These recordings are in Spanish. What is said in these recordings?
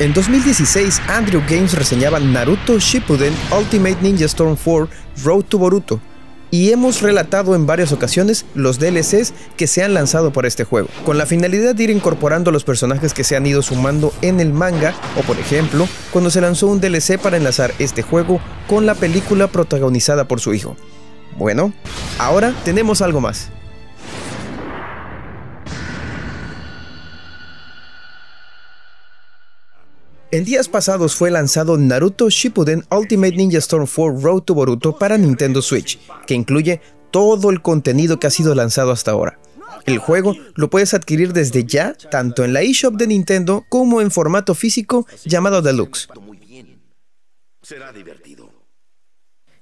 En 2016, Andrew Games reseñaba Naruto Shippuden Ultimate Ninja Storm 4 Road to Boruto, y hemos relatado en varias ocasiones los DLCs que se han lanzado para este juego, con la finalidad de ir incorporando los personajes que se han ido sumando en el manga, o por ejemplo, cuando se lanzó un DLC para enlazar este juego con la película protagonizada por su hijo. Bueno, ahora tenemos algo más. En días pasados fue lanzado Naruto Shippuden Ultimate Ninja Storm 4 Road to Boruto para Nintendo Switch, que incluye todo el contenido que ha sido lanzado hasta ahora. El juego lo puedes adquirir desde ya, tanto en la eShop de Nintendo como en formato físico llamado Deluxe.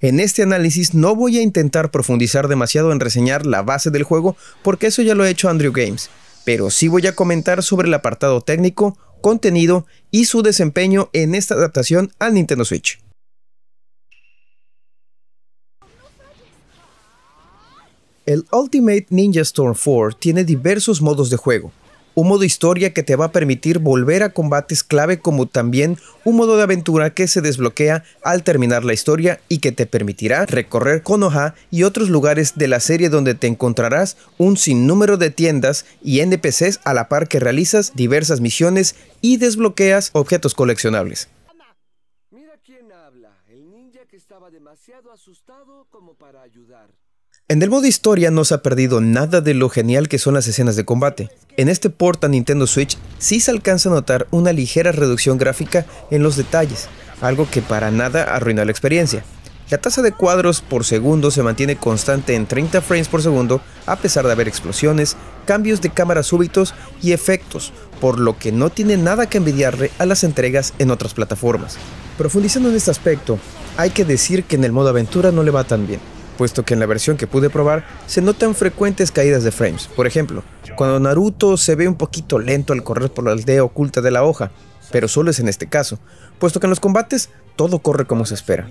En este análisis no voy a intentar profundizar demasiado en reseñar la base del juego, porque eso ya lo ha hecho Andrew Games, pero sí voy a comentar sobre el apartado técnico, contenido y su desempeño en esta adaptación al Nintendo Switch. El Ultimate Ninja Storm 4 tiene diversos modos de juego, un modo historia que te va a permitir volver a combates clave, como también un modo de aventura que se desbloquea al terminar la historia y que te permitirá recorrer Konoha y otros lugares de la serie, donde te encontrarás un sinnúmero de tiendas y NPCs a la par que realizas diversas misiones y desbloqueas objetos coleccionables. Mira quién habla, el ninja que estaba demasiado asustado como para ayudar. En el modo historia no se ha perdido nada de lo genial que son las escenas de combate. En este port a Nintendo Switch sí se alcanza a notar una ligera reducción gráfica en los detalles, algo que para nada arruina la experiencia. La tasa de cuadros por segundo se mantiene constante en 30 frames por segundo, a pesar de haber explosiones, cambios de cámara súbitos y efectos, por lo que no tiene nada que envidiarle a las entregas en otras plataformas. Profundizando en este aspecto, hay que decir que en el modo aventura no le va tan bien, puesto que en la versión que pude probar se notan frecuentes caídas de frames. Por ejemplo, cuando Naruto se ve un poquito lento al correr por la aldea oculta de la hoja, pero solo es en este caso, puesto que en los combates todo corre como se espera.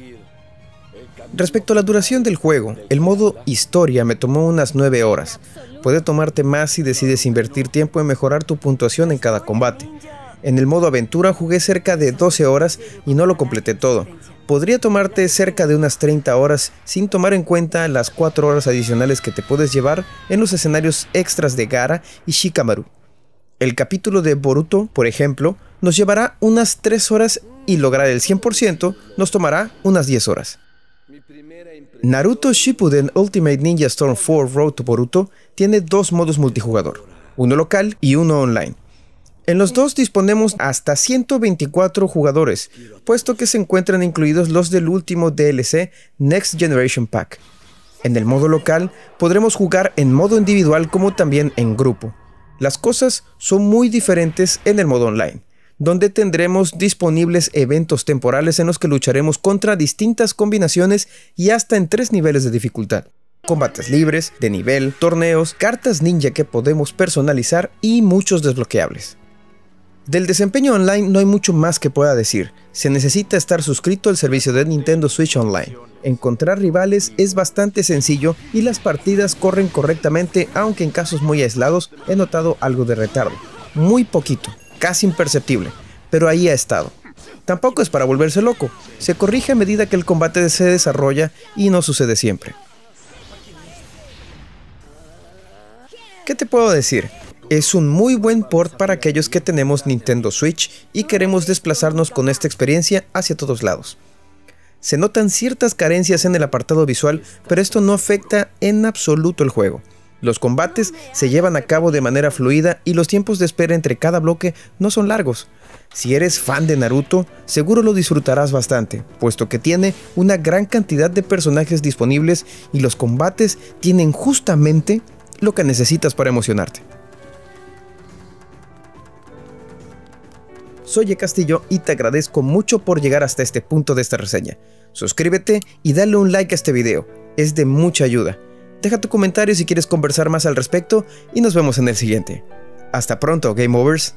Respecto a la duración del juego, el modo historia me tomó unas 9 horas. Puede tomarte más si decides invertir tiempo en mejorar tu puntuación en cada combate. En el modo aventura jugué cerca de 12 horas y no lo completé todo. Podría tomarte cerca de unas 30 horas sin tomar en cuenta las 4 horas adicionales que te puedes llevar en los escenarios extras de Gaara y Shikamaru. El capítulo de Boruto, por ejemplo, nos llevará unas 3 horas y lograr el 100% nos tomará unas 10 horas. Naruto Shippuden Ultimate Ninja Storm 4 Road to Boruto tiene 2 modos multijugador, uno local y uno online. En los dos disponemos hasta 124 jugadores, puesto que se encuentran incluidos los del último DLC Next Generation Pack. En el modo local podremos jugar en modo individual como también en grupo. Las cosas son muy diferentes en el modo online, donde tendremos disponibles eventos temporales en los que lucharemos contra distintas combinaciones y hasta en 3 niveles de dificultad. Combates libres, de nivel, torneos, cartas ninja que podemos personalizar y muchos desbloqueables. Del desempeño online no hay mucho más que pueda decir, se necesita estar suscrito al servicio de Nintendo Switch Online. Encontrar rivales es bastante sencillo y las partidas corren correctamente, aunque en casos muy aislados he notado algo de retardo, muy poquito, casi imperceptible, pero ahí ha estado. Tampoco es para volverse loco, se corrige a medida que el combate se desarrolla y no sucede siempre. ¿Qué te puedo decir? Es un muy buen port para aquellos que tenemos Nintendo Switch y queremos desplazarnos con esta experiencia hacia todos lados. Se notan ciertas carencias en el apartado visual, pero esto no afecta en absoluto el juego. Los combates se llevan a cabo de manera fluida y los tiempos de espera entre cada bloque no son largos. Si eres fan de Naruto, seguro lo disfrutarás bastante, puesto que tiene una gran cantidad de personajes disponibles y los combates tienen justamente lo que necesitas para emocionarte. Soy Castillo y te agradezco mucho por llegar hasta este punto de esta reseña. Suscríbete y dale un like a este video, es de mucha ayuda. Deja tu comentario si quieres conversar más al respecto y nos vemos en el siguiente. Hasta pronto, Game Overs.